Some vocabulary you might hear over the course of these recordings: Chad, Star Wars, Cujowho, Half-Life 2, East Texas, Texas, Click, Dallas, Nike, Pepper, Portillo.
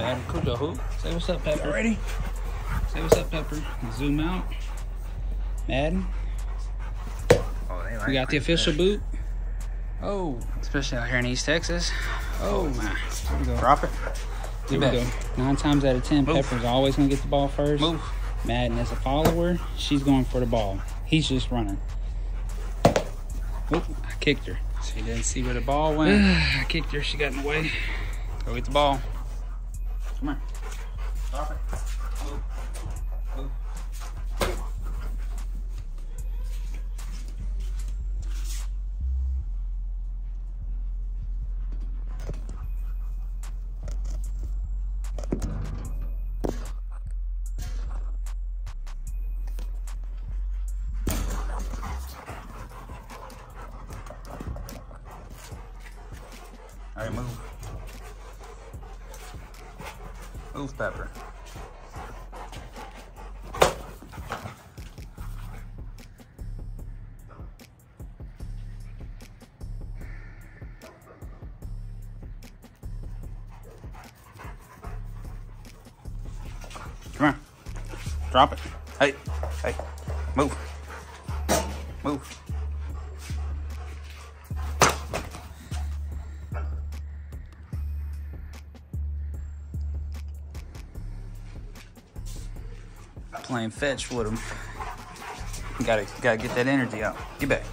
Bad Cujo who? Say what's up, Pepper. Ready? Say what's up, Pepper. Zoom out. Madden. Oh, they like we got the official boot. Oh, especially out here in East Texas. Oh my! Here we go. Drop it. Here we go. 9 times out of 10, move. Pepper's always gonna get the ball first. Move. Madden as a follower, she's going for the ball. He's just running. Oop, I kicked her. She didn't see where the ball went. I kicked her. She got in the way. Go get the ball. Come on. Drop it. Move. Move. All right, move. Move, Pepper. Come on. Drop it. Hey, hey, move. Move. Playing fetch with him. Gotta get that energy out. Get back.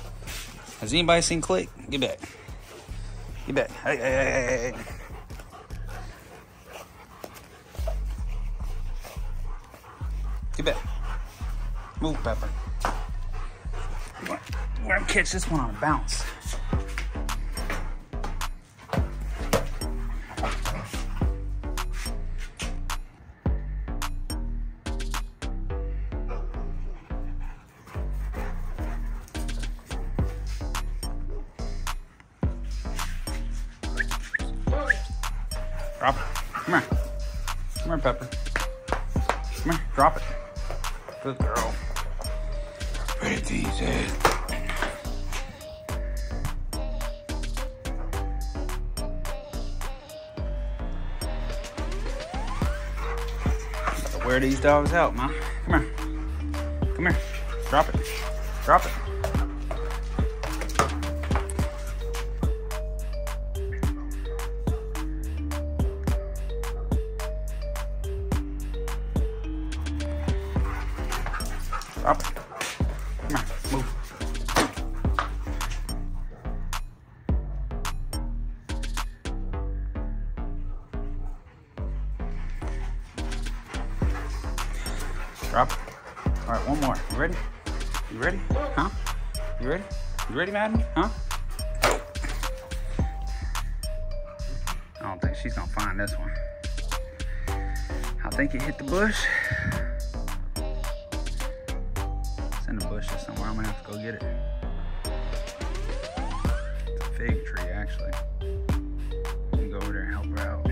Has anybody seen Click? Get back. Get back. Hey, hey, hey, hey. Get back. Move, Pepper. We're gonna catch this one on a bounce. Drop it. Come here. Come here, Pepper. Come here. Drop it. Good girl. Pretty easy. Gotta wear these dogs out, man. Come here. Come here. Drop it. Drop it. Up. Come on, move. Drop. All right, one more. You ready? You ready? Huh? You ready? You ready, Madden? Huh? I don't think she's gonna find this one. I think it hit the bush. In the bushes somewhere. I'm gonna have to go get it. It's a fig tree, actually. You can go over there and help her out.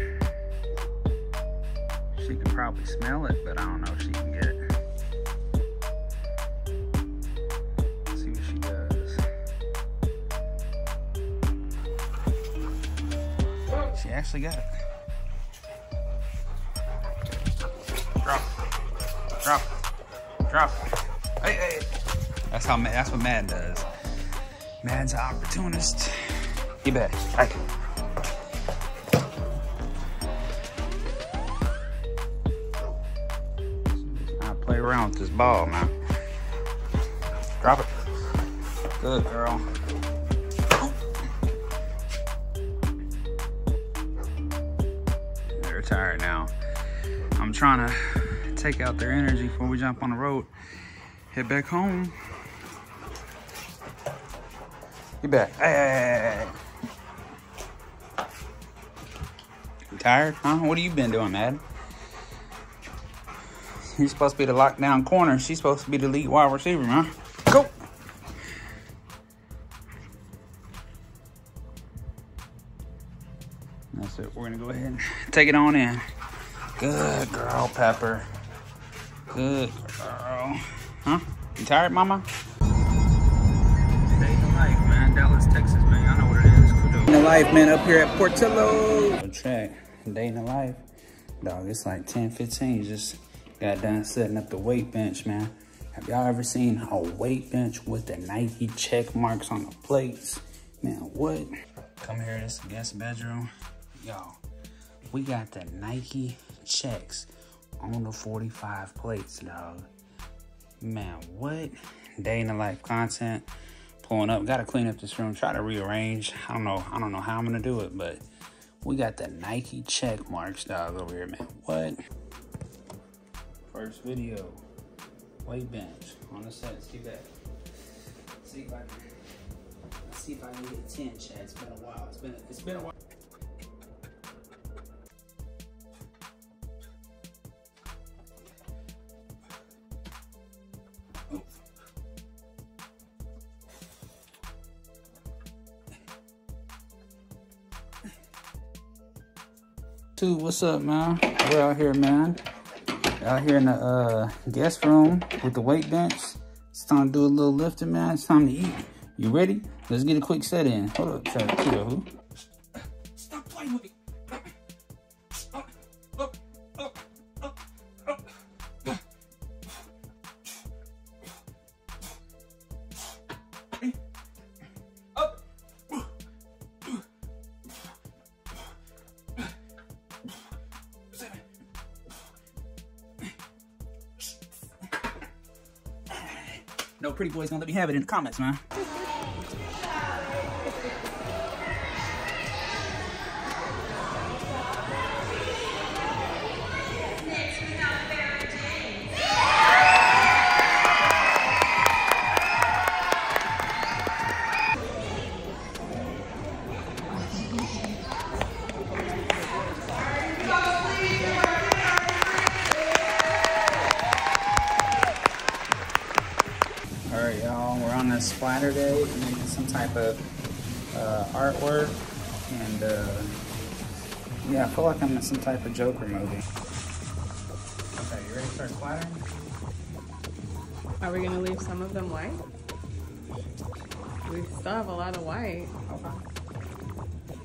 She can probably smell it, but I don't know if she can get it. Let's see what she does. She actually got it. Drop. Drop. Drop. Hey, hey. That's what Madden does. Madden's an opportunist. You bet. Hey. I play around with this ball, man. Drop it. Good girl. They're tired now. I'm trying to take out their energy before we jump on the road. Head back home. Get back. Hey, hey, hey. You tired, huh? What have you been doing, Madden? You're supposed to be the lockdown corner. She's supposed to be the lead wide receiver, huh? Go. That's it. We're going to go ahead and take it on in. Good girl, Pepper. Good girl. Huh? You tired, mama? Day in the life, man. Dallas, Texas, man. I know what it is. Day in the life, man. Up here at Portillo. Check. Day in the life. Dog, it's like 10:15. You just got done setting up the weight bench, man. Have y'all ever seen a weight bench with the Nike check marks on the plates? Man, what? Come here, this is the guest bedroom. Y'all, we got the Nike checks on the 45 plates, dog. Man, what? Day in the life content. Pulling up, gotta clean up this room, try to rearrange. I don't know how I'm gonna do it, but we got the Nike check marks, dog, over here, man. What? First video, weight bench on the set. See that? See if I can get a 10, Chad. It's been a while. It's been a while. Dude, what's up, man? We're out here, man. Out here in the guest room with the weight bench. It's time to do a little lifting, man. It's time to eat. You ready? Let's get a quick set in. Hold up, Chad. Stop playing with me. No pretty boys gonna let me have it in the comments, man. Splatter day, making some type of artwork, and yeah, I feel like I'm in some type of Joker movie. Okay, you ready for a splatter? Are we gonna leave some of them white? We still have a lot of white. Okay.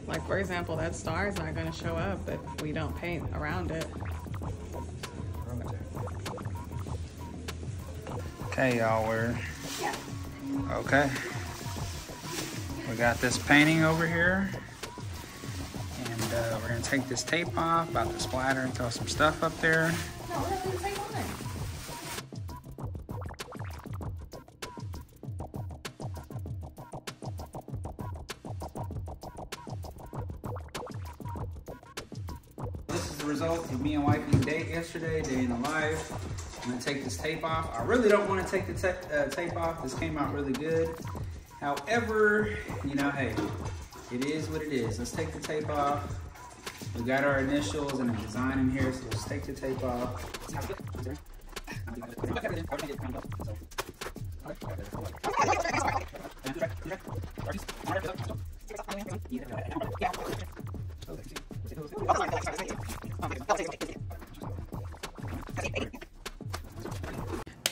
Like, for example, that star is not gonna show up if we don't paint around it. Okay, y'all, we're... Yeah. Okay, we got this painting over here, and we're gonna take this tape off, about to splatter and throw some stuff up there. No, we're gonna take one. This is the result of me and wifey's date yesterday, day in the life. I'm gonna take this tape off. I really don't want to take the tape off. This came out really good. However, you know, hey, it is what it is. Let's take the tape off. We got our initials and the design in here, so let's take the tape off.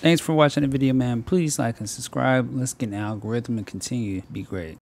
Thanks for watching the video, man. Please like and subscribe. Let's get an algorithm and continue. Be great.